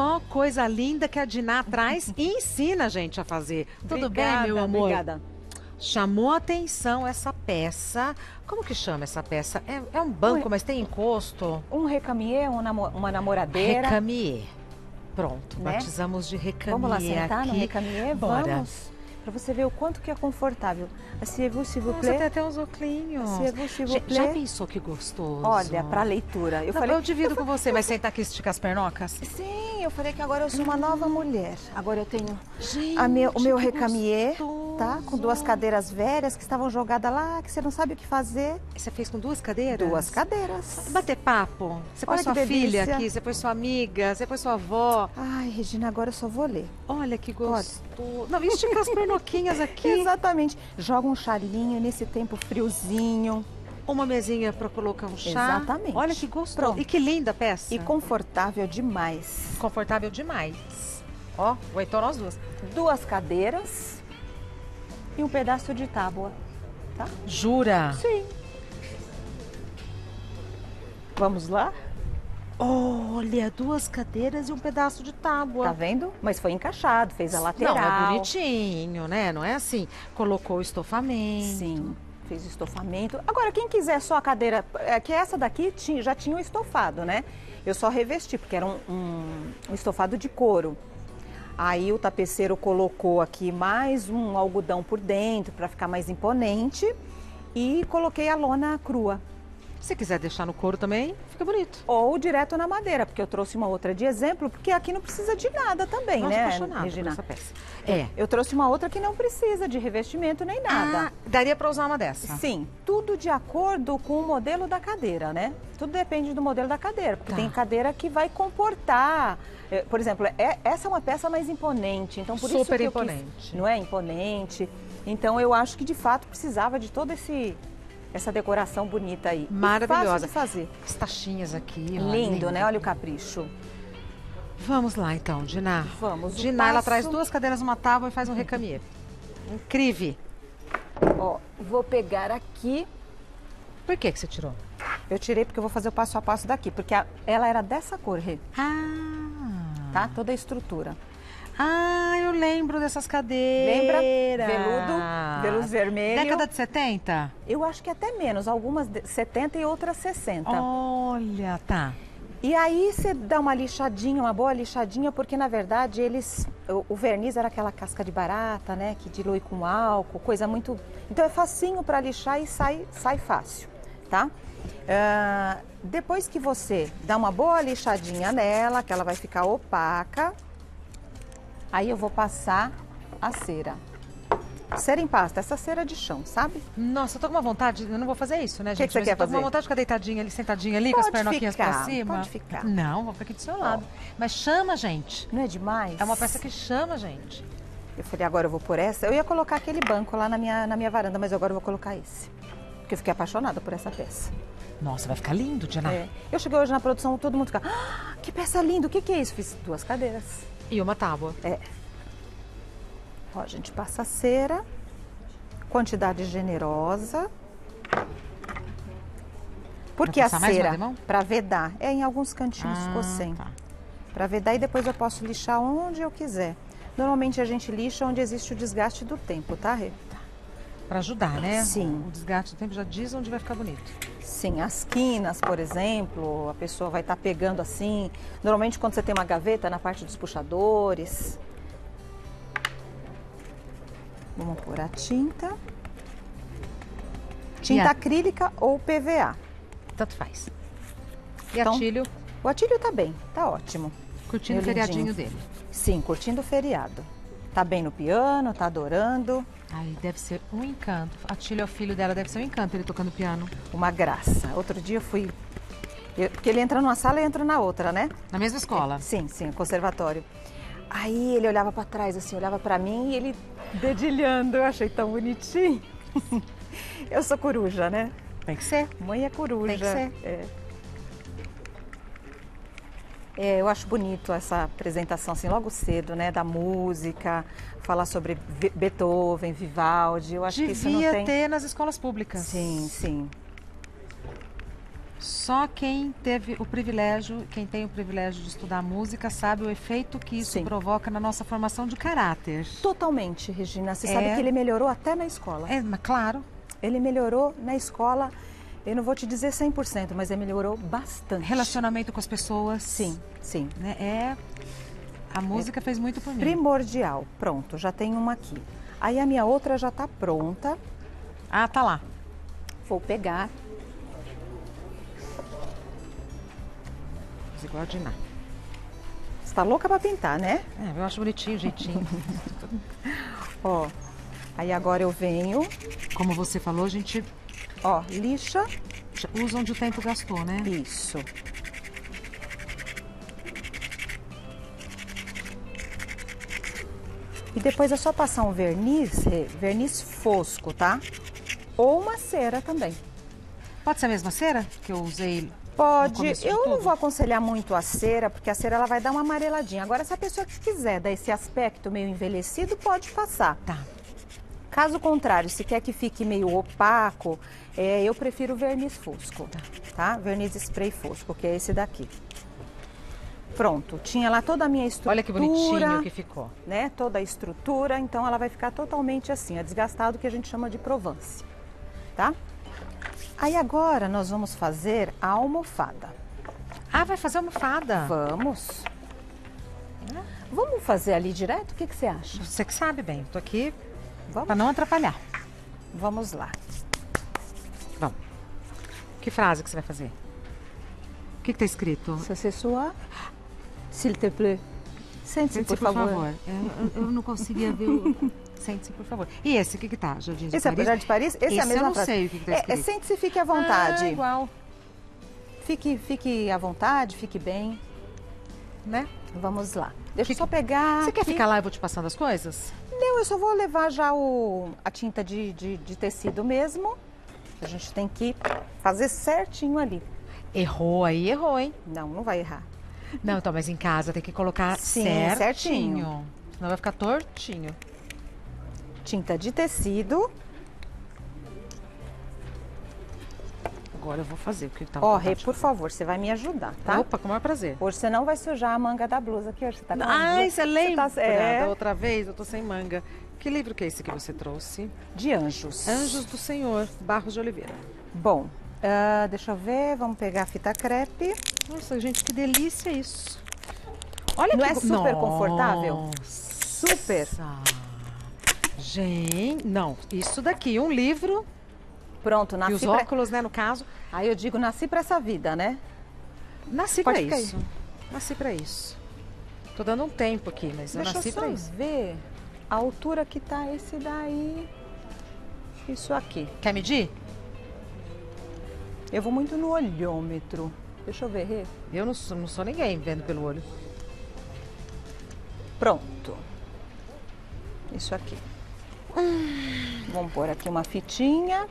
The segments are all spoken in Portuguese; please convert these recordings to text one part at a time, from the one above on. Só coisa linda que a Dinah traz e ensina a gente a fazer. Tudo obrigada, bem, meu amor? Obrigada. Chamou atenção essa peça. Como que chama essa peça? É um banco, mas tem encosto? Um recamier, uma namoradeira. Recamier. Pronto, né? Batizamos de recamier. Vamos lá sentar aqui. No recamier? Bora. Vamos. Para você ver o quanto que é confortável. Assim, vous plaît. Você tem até uns oclinhos. Assim, já pensou que gostoso? Olha, para leitura. Eu divido com você, mas sentar aqui e esticar as pernocas? Sim, eu falei que agora eu sou uma nova mulher. Agora eu tenho o meu recamier, tá? Com duas cadeiras velhas que estavam jogadas lá, que você não sabe o que fazer. Você fez com duas cadeiras? Duas cadeiras. Bater papo. Você põe sua filha aqui, você põe sua amiga, você põe sua avó. Ai, Regina, agora eu só vou ler. Olha que gostoso. Não, esticar as pernocas. Coquinhas aqui. Exatamente. Joga um chalinho nesse tempo friozinho. Uma mesinha para colocar um chá. Exatamente. Olha que gostoso. Pronto. E que linda peça. E confortável demais. Confortável demais. Ó, vai então nós duas. Duas cadeiras e um pedaço de tábua, tá? Jura? Sim. Vamos lá? Olha, duas cadeiras e um pedaço de tábua. Tá vendo? Mas foi encaixado, fez a lateral. Não, é bonitinho, né? Não é assim. Colocou o estofamento. Sim, fez o estofamento. Agora, quem quiser só a cadeira... É que essa daqui já tinha o estofado, né? Eu só revesti, porque era um estofado de couro. Aí o tapeceiro colocou aqui mais um algodão por dentro, para ficar mais imponente. E coloquei a lona crua. Se quiser deixar no couro também, fica bonito. Ou direto na madeira, porque eu trouxe uma outra de exemplo, porque aqui não precisa de nada também, nossa, né, apaixonada, Regina? Por essa peça. É. Eu trouxe uma outra que não precisa de revestimento nem nada. Ah, daria para usar uma dessa? Sim, tudo de acordo com o modelo da cadeira, né? Tudo depende do modelo da cadeira, porque tem cadeira que vai comportar. Por exemplo, essa é uma peça mais imponente, então por isso que eu quis, não é imponente. Então eu acho que de fato precisava de todo esse... Essa decoração bonita aí. Maravilhosa. Fácil de fazer. As tachinhas aqui. Ó, lindo, né? Olha o capricho. Vamos lá, então, Dinah. Vamos. Dinah, ela traz duas cadeiras, uma tábua e faz um recamier. Incrível. Ó, vou pegar aqui. Por que você tirou? Eu tirei porque eu vou fazer o passo a passo daqui. Porque ela era dessa cor, Rê. Ah. Tá? Toda a estrutura. Ah, eu lembro dessas cadeiras. Lembra? Veludo vermelho. Década de 70? Eu acho que até menos, algumas 70 e outras 60. Olha, tá. E aí você dá uma lixadinha, uma boa lixadinha, porque na verdade eles... O verniz era aquela casca de barata, né, que dilui com álcool, coisa muito... Então é facinho para lixar e sai fácil, tá? Depois que você dá uma boa lixadinha nela, que ela vai ficar opaca... Aí eu vou passar a cera. Cera em pasta, essa cera de chão, sabe? Nossa, eu tô com uma vontade, eu não vou fazer isso, né, gente? O que você quer fazer? Eu tô com uma vontade de ficar deitadinha ali, sentadinha ali, pode com as pernoquinhas pra cima. Pode ficar. Não, vou ficar aqui do seu lado. Mas chama, gente. Não é demais? É uma peça que chama, gente. Eu falei, agora eu vou por essa. Eu ia colocar aquele banco lá na minha varanda, mas agora eu vou colocar esse. Porque eu fiquei apaixonada por essa peça. Nossa, vai ficar lindo, Dinah. É. Eu cheguei hoje na produção, todo mundo fica, ah, que peça linda, o que é isso? Fiz duas cadeiras. E uma tábua. É. Ó, a gente passa a cera, quantidade generosa. Porque a cera, para vedar, em alguns cantinhos ficou sem. Tá. Para vedar e depois eu posso lixar onde eu quiser. Normalmente a gente lixa onde existe o desgaste do tempo, tá, Rê? Tá. Para ajudar, né? Sim. O desgaste do tempo já diz onde vai ficar bonito. Sim, as quinas, por exemplo, a pessoa vai estar pegando assim. Normalmente quando você tem uma gaveta, na parte dos puxadores. Vamos pôr a tinta. Tinta acrílica ou PVA. Tanto faz. E então, atilho? O atilho tá bem, tá ótimo. Curtindo o feriadinho dele. Sim, curtindo o feriado. Tá bem no piano, tá adorando. Ai, deve ser um encanto. A Tilha, o filho dela, deve ser um encanto ele tocando piano. Uma graça. Outro dia eu fui... Porque ele entra numa sala e entra na outra, né? Na mesma escola? Sim, conservatório. Aí ele olhava pra trás, assim, olhava pra mim e ele dedilhando. Eu achei tão bonitinho. Eu sou coruja, né? Tem que ser. Mãe é coruja. Tem que ser. Eu acho bonito essa apresentação, assim, logo cedo, né, da música, falar sobre Beethoven, Vivaldi, eu acho que isso não tem... Devia ter nas escolas públicas. Sim. Só quem teve o privilégio, quem tem o privilégio de estudar música, sabe o efeito que isso Sim. provoca na nossa formação de caráter. Totalmente, Regina. Você sabe que ele melhorou até na escola. É, claro. Ele melhorou na escola, eu não vou te dizer 100%, mas ele melhorou bastante. Relacionamento com as pessoas. Sim, sim. Né? A música fez muito por mim. Primordial. Pronto, já tem uma aqui. Aí a minha outra já tá pronta. Ah, tá lá. Vou pegar. Igual a Dinah. Você tá louca pra pintar, né? É, eu acho bonitinho, jeitinho. Ó, aí agora eu venho. Como você falou, a gente... Ó, lixa. Usa onde o tempo gastou, né? Isso. E depois é só passar um verniz, fosco, tá? Ou uma cera também. Pode ser a mesma cera que eu usei? Pode. Eu não vou aconselhar muito a cera, porque a cera ela vai dar uma amareladinha. Agora, se a pessoa que quiser dar esse aspecto meio envelhecido, pode passar. Tá. Caso contrário, se quer que fique meio opaco, eu prefiro verniz fosco, tá? Verniz spray fosco, que é esse daqui. Pronto. Tinha lá toda a minha estrutura. Olha que bonitinho que ficou. Né? Toda a estrutura. Então, ela vai ficar totalmente assim, desgastado, que a gente chama de Provence, tá? Aí agora nós vamos fazer a almofada. Ah, vai fazer a almofada? Vamos. Vamos fazer ali direto? O que você acha? Você que sabe bem. Tô aqui para não atrapalhar. Vamos lá. Vamos. Que frase que você vai fazer? O que tá escrito? Se você suar, s'il te plaît. Sente-se, por favor. Eu não conseguia ver o... Sente-se, por favor. E esse, o que tá? Jardim de Paris? Esse é o Jardim de Paris? Esse é a mesma eu não frase. Sei o que tá escrito. Sente-se, fique à vontade. Ah, igual. Fique à vontade, fique bem. Né? Vamos lá. Deixa eu só pegar... Você quer ficar lá e eu vou te passando as coisas? Não, eu só vou levar já a tinta de tecido mesmo. A gente tem que fazer certinho ali. Errou aí, errou, hein? Não, não vai errar. Não, então, mas em casa tem que colocar certinho. Senão vai ficar tortinho. Tinta de tecido. Agora eu vou fazer o que tá. Ó, Rê, por favor, você vai me ajudar, tá? Opa, com o maior prazer. Hoje você não vai sujar a manga da blusa, que hoje você tá com Ai, você lembra? Você tá... Da outra vez eu tô sem manga. Que livro que é esse que você trouxe? De anjos. Anjos do Senhor, Barros de Oliveira. Bom, deixa eu ver, vamos pegar a fita crepe. Nossa, gente, que delícia isso. Olha Não é super confortável? Super. Gente, não, isso daqui, um livro. Pronto, nasci. E os óculos, né, no caso. Aí eu digo, nasci pra essa vida, né? Nasci pra isso. Nasci pra isso. Tô dando um tempo aqui, mas eu nasci pra isso. Deixa eu ver a altura que tá esse daí. Isso aqui. Quer medir? Eu vou muito no olhômetro. Deixa eu ver, Rê. Eu não sou ninguém vendo pelo olho. Pronto. Isso aqui. Vamos pôr aqui uma fitinha.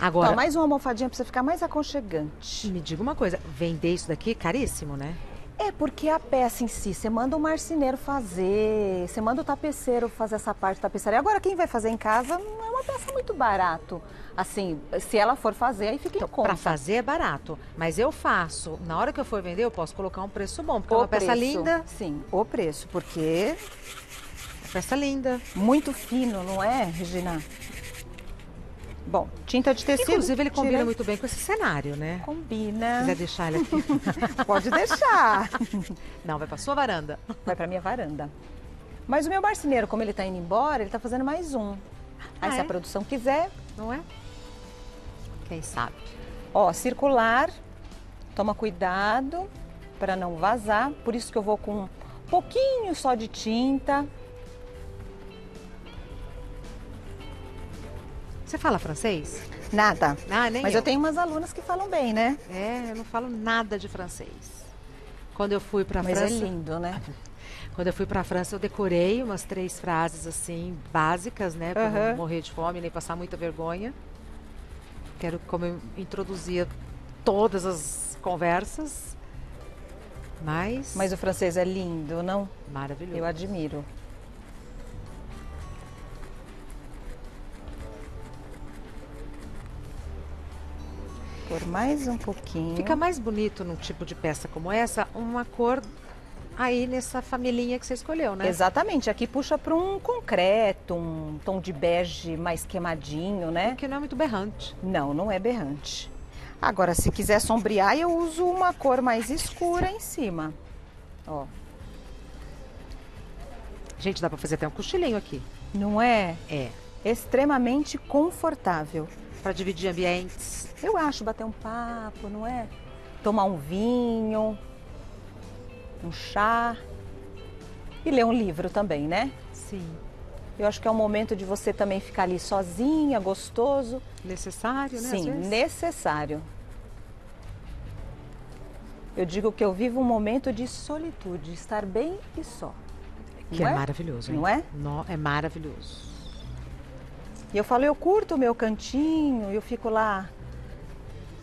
Agora... Então, mais uma almofadinha pra você ficar mais aconchegante. Me diga uma coisa, vender isso daqui é caríssimo, né? É, porque a peça em si, você manda o marceneiro fazer, você manda o tapeceiro fazer essa parte da tapeçaria. Agora, quem vai fazer em casa não é uma peça muito barato. Assim, se ela for fazer, aí fica em conta. Pra fazer é barato, mas eu faço. Na hora que eu for vender, eu posso colocar um preço bom, porque é uma peça linda. Sim, o preço, porque... Peça linda. Muito fino, não é, Regina? Bom, tinta de tecido. Inclusive, ele combina muito bem com esse cenário, né? Combina. Se quiser deixar ele aqui. Pode deixar. Não, vai pra sua varanda. Vai pra minha varanda. Mas o meu marceneiro, como ele tá indo embora, ele tá fazendo mais um. Aí, se a produção quiser... Não é? Quem sabe. Ó, circular. Toma cuidado pra não vazar. Por isso que eu vou com um pouquinho só de tinta. Você fala francês? Nada. Ah, nem Mas eu tenho umas alunas que falam bem, né? É, eu não falo nada de francês. Quando eu fui pra França... Mas é lindo, né? Quando eu fui pra França, eu decorei umas 3 frases, assim, básicas, né? Pra não morrer de fome, nem passar muita vergonha. Quero como eu introduzia todas as conversas. Mas o francês é lindo, não? Maravilhoso. Eu admiro. por mais um pouquinho. Fica mais bonito num tipo de peça como essa, uma cor aí nessa familhinha que você escolheu, né? Exatamente, aqui puxa para um concreto, um tom de bege mais queimadinho, né? Que não é muito berrante. Não, não é berrante. Agora, se quiser sombrear, eu uso uma cor mais escura em cima, ó. Gente, dá pra fazer até um cochilinho aqui. Não é? É. Extremamente confortável. Pra dividir ambientes. Eu acho, bater um papo, não é? Tomar um vinho, um chá e ler um livro também, né? Sim. Eu acho que é um momento de você também ficar ali sozinha, gostoso. Necessário, né? Sim, necessário. Eu digo que eu vivo um momento de solitude, estar bem e só. Que é maravilhoso, hein? Não é? Não, é maravilhoso. E eu falo, eu curto o meu cantinho, eu fico lá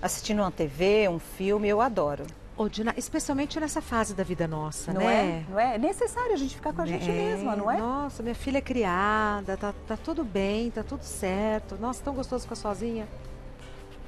assistindo uma TV, um filme, eu adoro. Oh, Dinah, especialmente nessa fase da vida nossa, né? Não é? É necessário a gente ficar com a gente mesma, não é? Nossa, minha filha é criada, tá tudo bem, tá tudo certo. Nossa, tão gostoso ficar sozinha.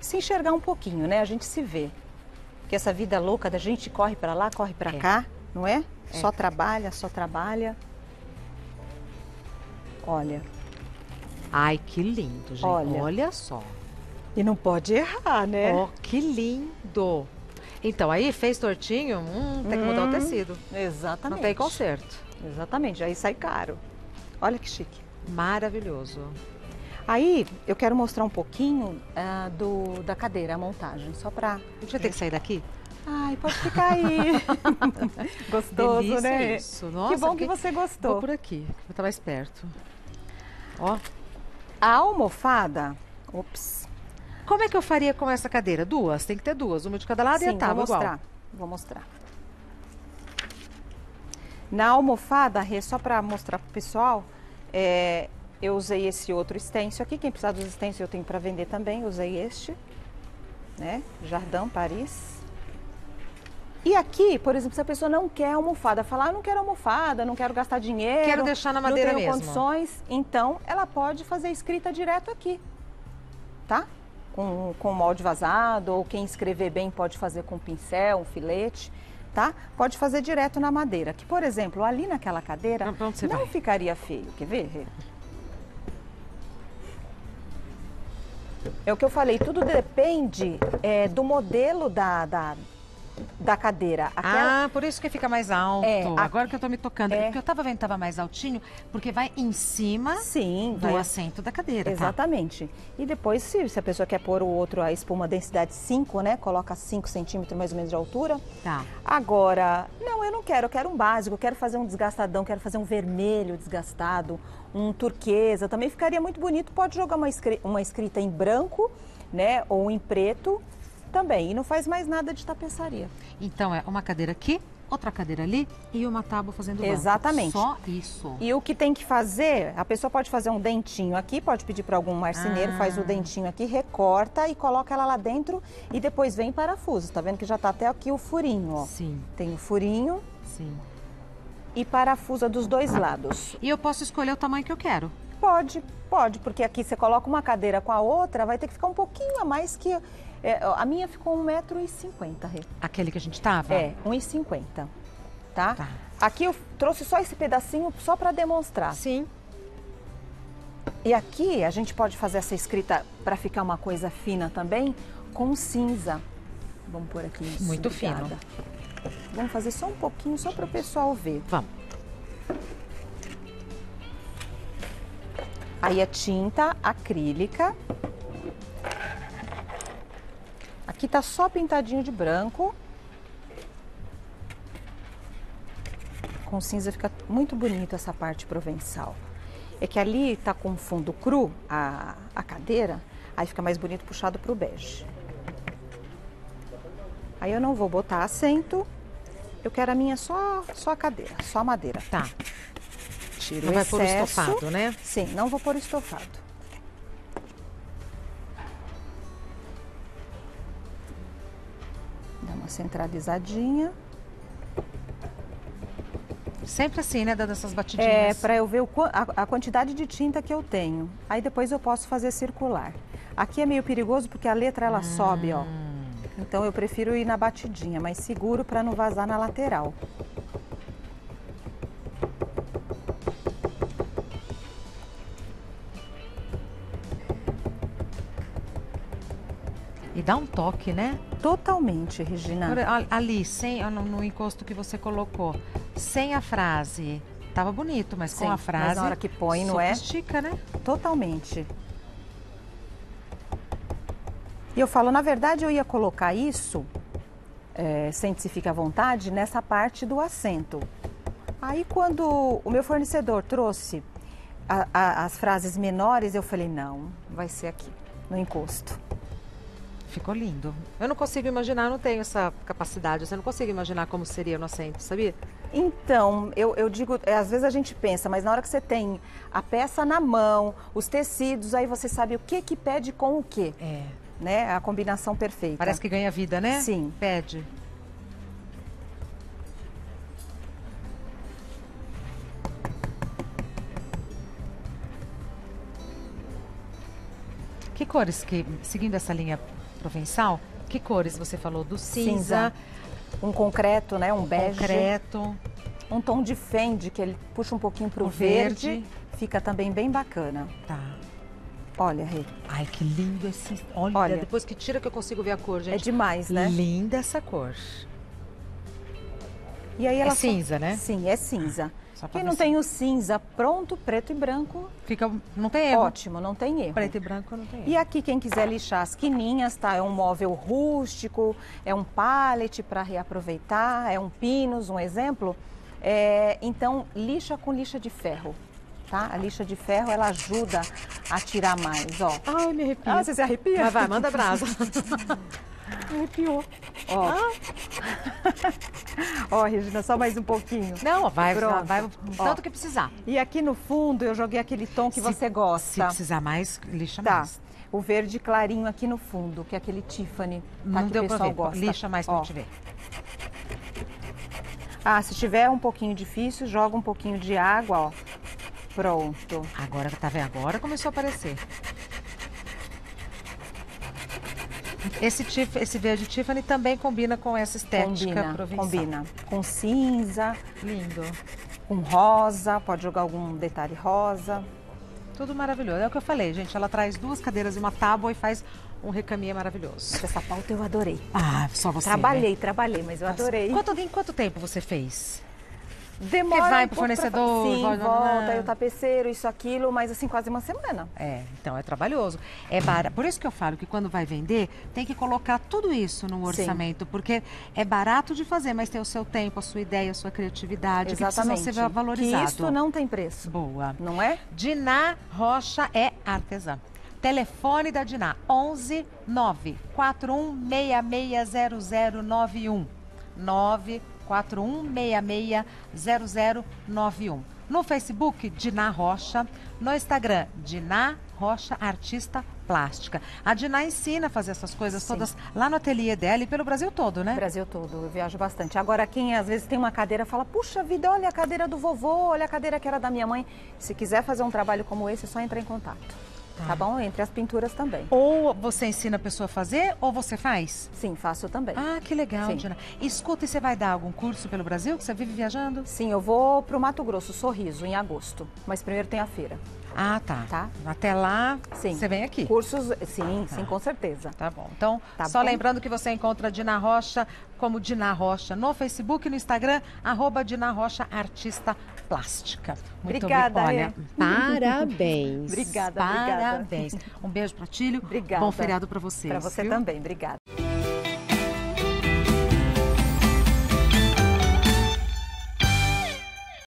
Se enxergar um pouquinho, né? A gente se vê. Porque essa vida louca da gente corre pra lá, corre pra cá, não é? Só trabalha, só trabalha. Olha. Ai, que lindo, gente. Olha, olha só. E não pode errar, né? Ó, que lindo. Então, aí fez tortinho, tem que mudar o tecido. Exatamente. Não tem conserto. Exatamente, aí sai caro. Olha que chique. Maravilhoso. Aí, eu quero mostrar um pouquinho da cadeira, a montagem, só pra... Deixa eu ter que sair daqui? Ai, pode ficar aí. Gostoso, delícia, né? Isso. Nossa, que bom que você gostou. Vou por aqui, eu tava esperto. Ó. A almofada... Ops. Como é que eu faria com essa cadeira? Duas, tem que ter duas. Uma de cada lado. Sim, e a tábua igual. Vou mostrar. Na almofada, Rê, só pra mostrar pro pessoal, eu usei esse outro stencil aqui. Quem precisar dos stencils eu tenho pra vender também. Usei este, né? Jardim de Paris. E aqui, por exemplo, se a pessoa não quer almofada, falar, ah, não quero almofada, não quero gastar dinheiro, quero deixar na madeira mesmo, não tenho condições, então ela pode fazer escrita direto aqui, tá? Com molde vazado, ou quem escrever bem pode fazer com pincel, um filete, tá? Pode fazer direto na madeira, que, por exemplo, ali naquela cadeira não ficaria feio, quer ver? É o que eu falei, tudo depende do modelo da cadeira. Aquela... Ah, por isso que fica mais alto. Agora que eu tô me tocando. Porque eu tava vendo que tava mais altinho, porque vai em cima do assento da cadeira. Exatamente. Tá? E depois, se a pessoa quer pôr o outro, a espuma densidade 5, né? Coloca 5 centímetros mais ou menos de altura. Tá. Agora, não, eu não quero. Eu quero um básico, eu quero fazer um desgastadão, quero fazer um vermelho desgastado, um turquesa. Também ficaria muito bonito. Pode jogar uma escrita em branco, né? Ou em preto. Também, e não faz mais nada de tapeçaria. Então é uma cadeira aqui, outra cadeira ali e uma tábua fazendo banco. Exatamente. Só isso. E o que tem que fazer, a pessoa pode fazer um dentinho aqui, pode pedir para algum marceneiro, faz o dentinho aqui, recorta e coloca ela lá dentro e depois vem parafuso. Tá vendo que já tá até aqui o furinho, ó. Sim. Tem o furinho. Sim. E parafusa dos dois lados. E eu posso escolher o tamanho que eu quero? Pode, porque aqui você coloca uma cadeira com a outra, vai ter que ficar um pouquinho a mais que... a minha ficou 1,50 m, Rê. Aquele que a gente tava? É, 1,50 m, tá? Aqui eu trouxe só esse pedacinho, só para demonstrar. Sim. E aqui a gente pode fazer essa escrita para ficar uma coisa fina também, com cinza. Vamos pôr aqui. Muito fino. Vamos fazer só um pouquinho, só para o pessoal ver. Vamos. Aí a tinta acrílica. Aqui tá só pintadinho de branco. Com cinza fica muito bonito essa parte provençal. É que ali tá com fundo cru a cadeira, aí fica mais bonito puxado pro bege. Aí eu não vou botar assento, eu quero a minha só a cadeira, só a madeira. Tá. Tiro o excesso. Não vai pôr estofado, né? Sim, não vou pôr estofado. Centralizadinha. Sempre assim, né? Dando essas batidinhas. É, pra eu ver a quantidade de tinta que eu tenho. Aí depois eu posso fazer circular. Aqui é meio perigoso porque a letra ela sobe, ó. Então eu prefiro ir na batidinha, mas seguro para não vazar na lateral. E dá um toque, né? Totalmente, Regina. Ali, sem, no encosto que você colocou, sem a frase, tava bonito, mas com a frase... Mas na hora que põe, não é? Sofistica, né? Totalmente. E eu falo, na verdade, eu ia colocar isso, sente se fica à vontade, nessa parte do acento. Aí, quando o meu fornecedor trouxe as frases menores, eu falei, não, vai ser aqui, no encosto. Ficou lindo. Eu não consigo imaginar, não tenho essa capacidade, eu não consigo imaginar como seria no acento, sabia? Então, eu digo, às vezes a gente pensa, mas na hora que você tem a peça na mão, os tecidos, aí você sabe o que que pede com o que. É. Né? A combinação perfeita. Parece que ganha vida, né? Sim. Pede. Que cores que, seguindo essa linha provençal, que cores você falou? Do cinza. Um concreto, né? Um bege. Concreto. Um tom de fende, que ele puxa um pouquinho pro verde. Fica também bem bacana. Tá. Olha, Rê. Ai, que lindo esse... Olha, depois que tira que eu consigo ver a cor, gente. É demais, né? Linda essa cor. E aí ela é cinza, né? Sim, é cinza. Quem não tem o cinza pronto, preto e branco... Fica... Não tem erro. Ótimo, não tem erro. Preto e branco não tem erro. E aqui, quem quiser lixar as quininhas, tá? É um móvel rústico, é um pallet para reaproveitar, é um pinus, um exemplo. É... Então, lixa com lixa de ferro. Tá? A lixa de ferro, ela ajuda a tirar mais, ó. Ai, me arrepio. Ah, você se arrepia? Mas vai, manda brasa. Me arrepiou. Ó. Ah. Ó, Regina, só mais um pouquinho. Não, vai, vai tanto que precisar. E aqui no fundo, eu joguei aquele tom que você gosta. Se precisar mais, lixa mais. Tá. O verde clarinho aqui no fundo, que é aquele Tiffany, tá? Que o pessoal gosta. Lixa mais pra te ver. Ah, se tiver um pouquinho difícil, joga um pouquinho de água, ó. Pronto. Agora, tá vendo? Agora começou a aparecer. Esse verde Tiffany também combina com essa estética provincial. Combina. Com cinza. Lindo. Com rosa, pode jogar algum detalhe rosa. Tudo maravilhoso. É o que eu falei, gente. Ela traz duas cadeiras e uma tábua e faz um recaminho maravilhoso. Essa pauta eu adorei. Ah, só você, Trabalhei, mas eu adorei. Em quanto tempo você fez? Demora. Porque vai pro fornecedor, sim, volta, aí o tapeceiro, isso, aquilo, mas assim, quase uma semana. É, então é trabalhoso. É barato. Por isso que eu falo que quando vai vender, tem que colocar tudo isso no orçamento, sim, porque é barato de fazer, mas tem o seu tempo, a sua ideia, a sua criatividade, exatamente, que precisa ser valorizado. Que isso não tem preço. Boa. Não é? Dinah Rocha é artesã. Telefone da Dinah, 11 941 660091. 941 660091. No Facebook, Dinah Rocha. No Instagram, Dinah Rocha Artista Plástica. A Dinah ensina a fazer essas coisas, sim, todas lá no ateliê dela e pelo Brasil todo, né? Brasil todo, eu viajo bastante. Agora, quem às vezes tem uma cadeira, fala, puxa vida, olha a cadeira do vovô, olha a cadeira que era da minha mãe. Se quiser fazer um trabalho como esse, é só entrar em contato. Tá bom? Entre as pinturas também. Ou você ensina a pessoa a fazer, ou você faz? Sim, faço também. Ah, que legal, Dinah. Escuta, e você vai dar algum curso pelo Brasil, que você vive viajando? Sim, eu vou pro Mato Grosso, Sorriso, em agosto. Mas primeiro tem a feira. Ah, tá. Até lá, sim, você vem aqui. Cursos, sim, sim, com certeza. Tá bom. Então, só lembrando que você encontra a Dinah Rocha como Dinah Rocha no Facebook e no Instagram, @Dinah Rocha Artista Plástica. Muito obrigada. Olha, parabéns. Obrigada. Um beijo para Tílio. Obrigada. Bom feriado para vocês. Para você também. Obrigada.